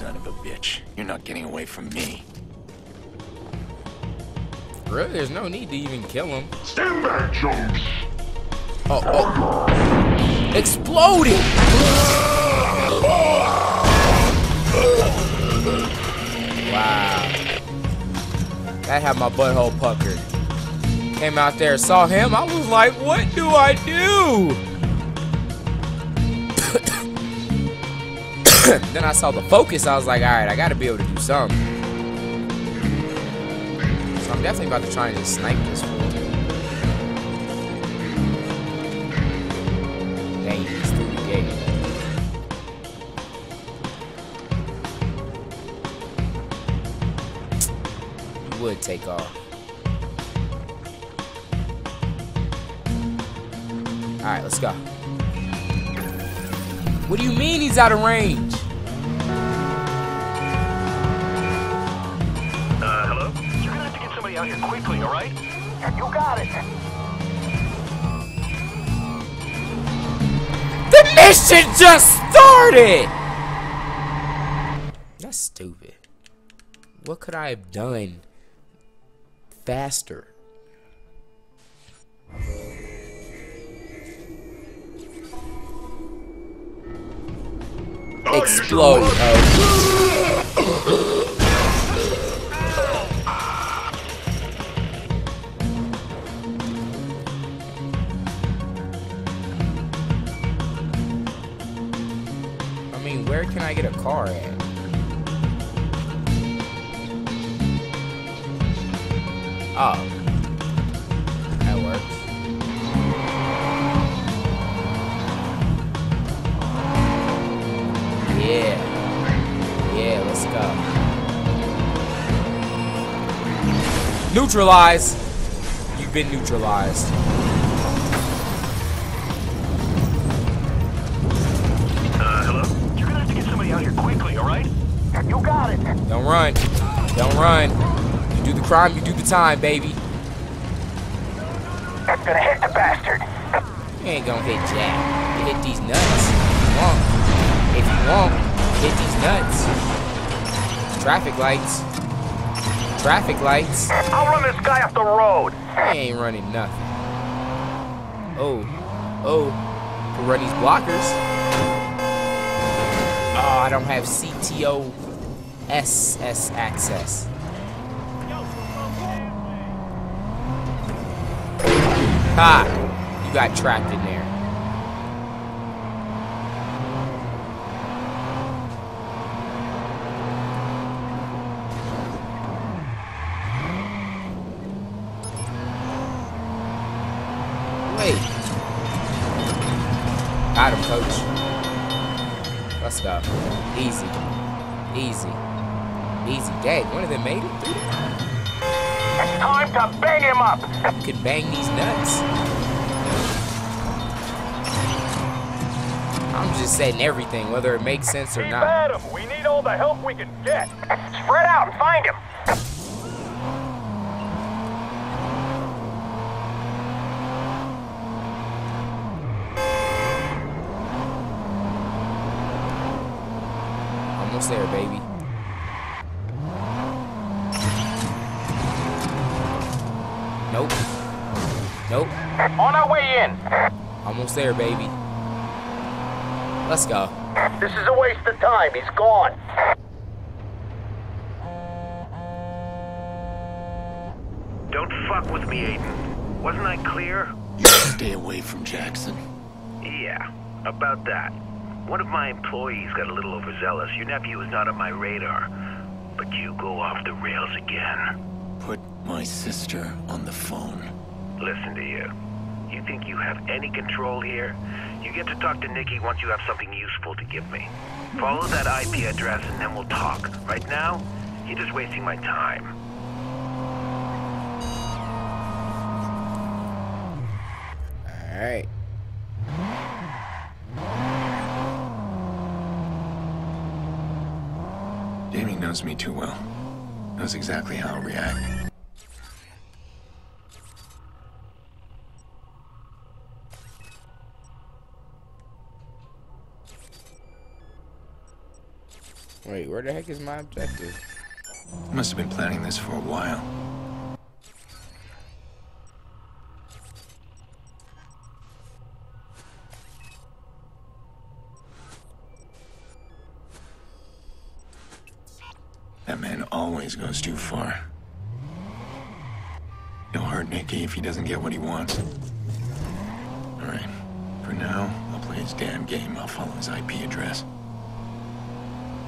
son of a bitch. You're not getting away from me. Really, there's no need to even kill him. Stand back, Jones. Oh, oh. Exploding! Wow. That had my butthole puckered. Came out there, saw him, I was like, what do I do? Then I saw the focus, I was like, alright, I gotta be able to do something. So I'm definitely about to try and just snipe this fool. Dang, he's through the gate. He would take off. Alright, let's go. What do you mean he's out of range? Hello? You're gonna have to get somebody out here quickly, alright? You got it! The mission just started! That's stupid. What could I have done faster? Explode. I mean, where can I get a car at? Oh. Neutralize. You've been neutralized. Hello? You're gonna have to get somebody out here quickly, alright? You got it. Don't run. Don't run. You do the crime, you do the time, baby. That's gonna hit the bastard. You ain't gonna hit Jack. You hit these nuts. If you won't, hit these nuts. Traffic lights. Traffic lights. I'll run this guy off the road. He ain't running nothing. Oh, oh, we'll run these blockers. Oh, I don't have CTO SS access. Ha! You got trapped in there. Got him, coach. Let's go. Easy. Easy. Easy. Dang, one of them made it through. It's time to bang him up. You could bang these nuts. I'm just saying everything, whether it makes sense or not. At him. We need all the help we can get. Spread out and find him. There, baby. Nope. Nope. On our way in. Almost there, baby. Let's go. This is a waste of time. He's gone. Don't fuck with me, Aiden. Wasn't I clear? You should stay away from Jackson. Yeah, about that. One of my employees got a little overzealous. Your nephew is not on my radar, but you go off the rails again. Put my sister on the phone. Listen to you. You think you have any control here? You get to talk to Nikki once you have something useful to give me. Follow that IP address and then we'll talk. Right now, you're just wasting my time. All right. Jamie knows me too well. Knows exactly how I'll react. Wait, where the heck is my objective? Must have been planning this for a while. That man always goes too far. He'll hurt Nikki if he doesn't get what he wants. Alright, for now, I'll play his damn game. I'll follow his IP address.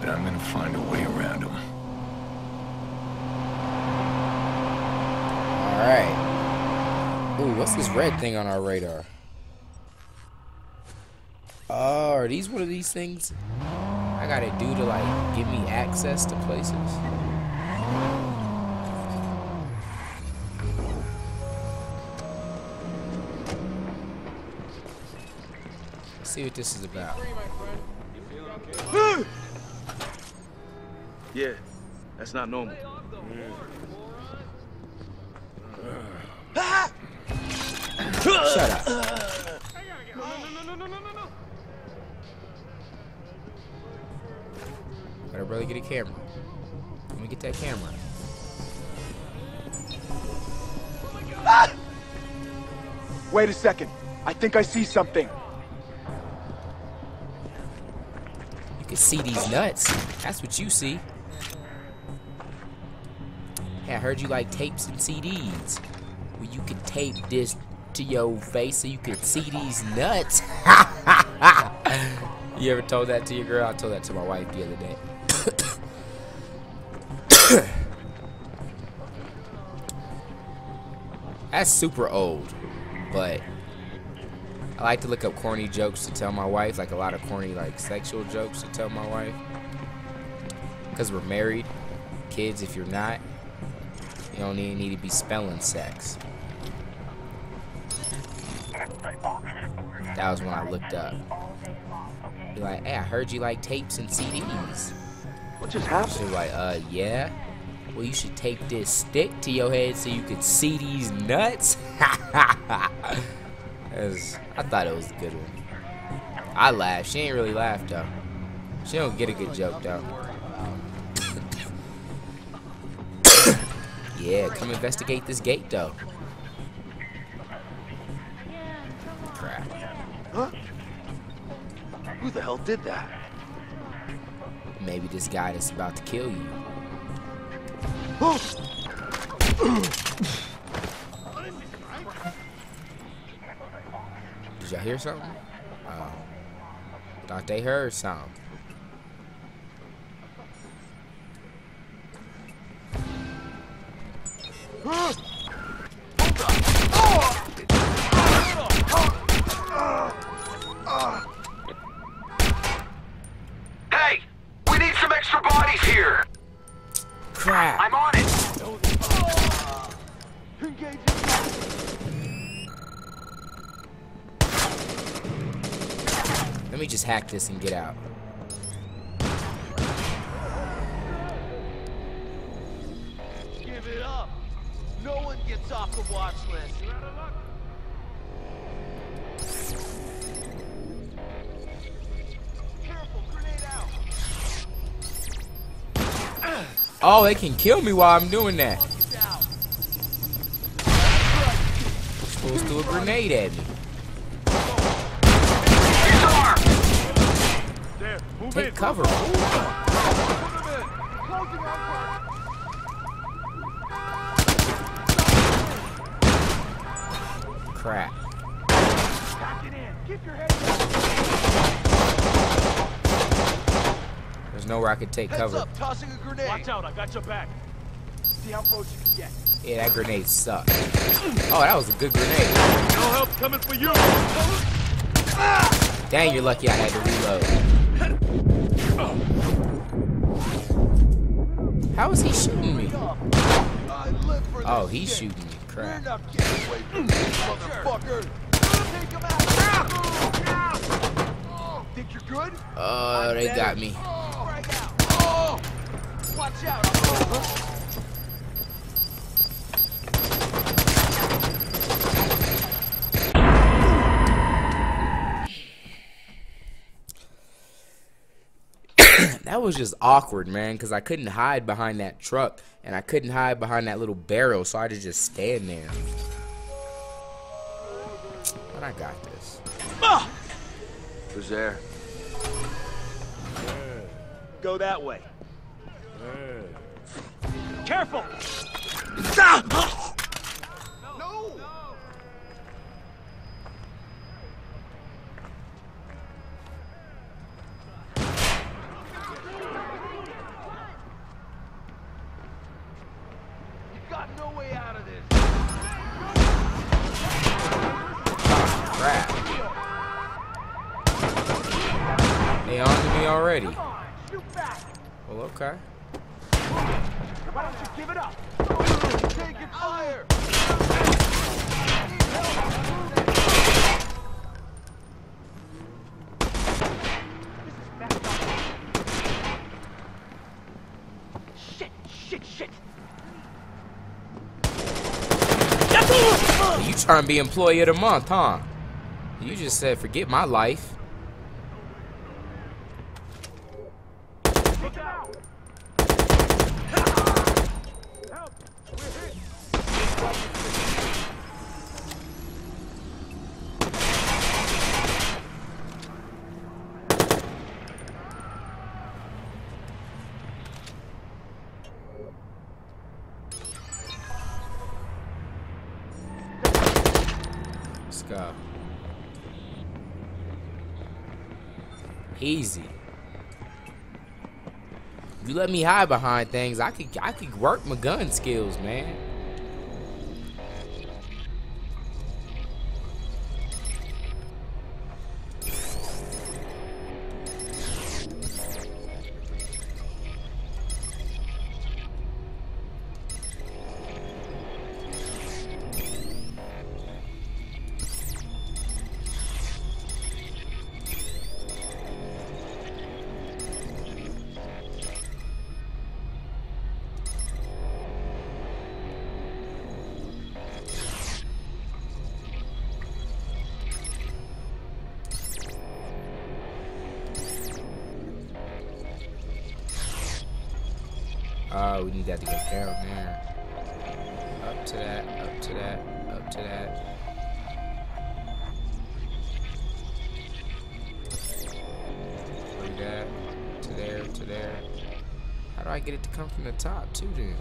But I'm gonna find a way around him. Alright. Ooh, what's this red thing on our radar? Oh, are these one of these things I gotta do to, like, give me access to places? Let's see what this is about. Yeah, that's not normal. Yeah. Shut up. No. Better brother get a camera. Let me get that camera. Ah! Wait a second. I think I see something. You can see these nuts. That's what you see. Hey, I heard you like tapes and CDs. Well, you can tape this to your face so you can see these nuts. You ever told that to your girl? I told that to my wife the other day. That's super old, but I like to look up corny jokes to tell my wife, like a lot of corny, like, sexual jokes to tell my wife, because we're married. Kids, if you're not, you don't even need to be spelling sex. That was when I looked up. Be like, hey, I heard you like tapes and CDs. What just happened? She was like, yeah. Well, you should tape this stick to your head so you could see these nuts. I thought it was a good one. I laughed. She ain't really laughed, though. She don't get a good joke, though. Yeah, come investigate this gate, though. Crap. Huh? Who the hell did that? Maybe this guy that's about to kill you. Did y'all hear something? Oh. Thought they heard something. Hey, we need some extra bodies here. Crap. I'm on it. Let me just hack this and get out. Give it up. No one gets off the watch list. You're out of luck. Careful, grenade out. Oh, they can kill me while I'm doing that. They're supposed to throw a grenade at me. Take cover. Crap. There's nowhere I could take cover. Up, tossing a grenade. Watch out, I got your back. See how close you can get. Yeah, that grenade sucked. Oh, that was a good grenade. No help coming for you. Dang, you're lucky I had to reload. Oh. How is he shooting me? Oh, he's shooting me. Crap. Think you're good? Oh, they got me. Watch out. That that was just awkward, man, because I couldn't hide behind that truck, and I couldn't hide behind that little barrel, so I had to just stand there. But I got this. Ah! Who's there? Go that way. Careful! Ah! No! You've got no way out of this. Oh, crap. They onto me already. Well, okay. Why don't you give it up? Take it higher. Shit, shit, shit. You trying to be employee of the month, huh? You just said, forget my life. Go. Easy. You let me hide behind things, I could work my gun skills, man. We need that to get down there. Up to that, up to that, up to that. Like that, to there, to there. How do I get it to come from the top too, then?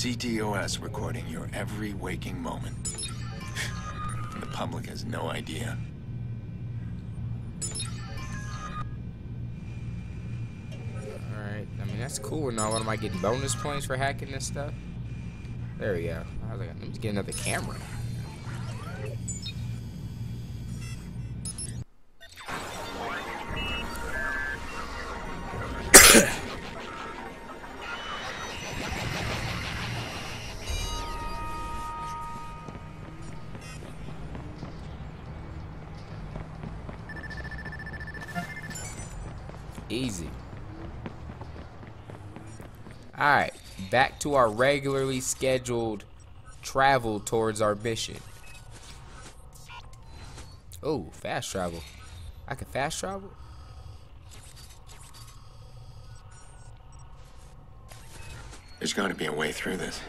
CTOS recording your every waking moment. The public has no idea. Alright, I mean, that's cool and all. What, am I getting bonus points for hacking this stuff? There we go. I was like, let me get another camera. Easy. Alright, back to our regularly scheduled travel towards our mission. Oh, fast travel. I can fast travel? There's gotta be a way through this.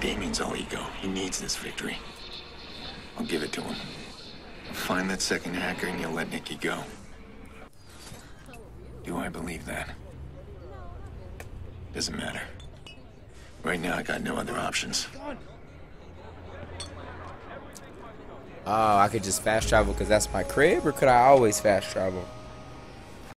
Damien's all ego. He needs this victory. I'll give it to him. Find that second hacker and you'll let Nikki go. Do I believe that? Doesn't matter. Right now, I got no other options. Oh, I could just fast travel because that's my crib, or could I always fast travel?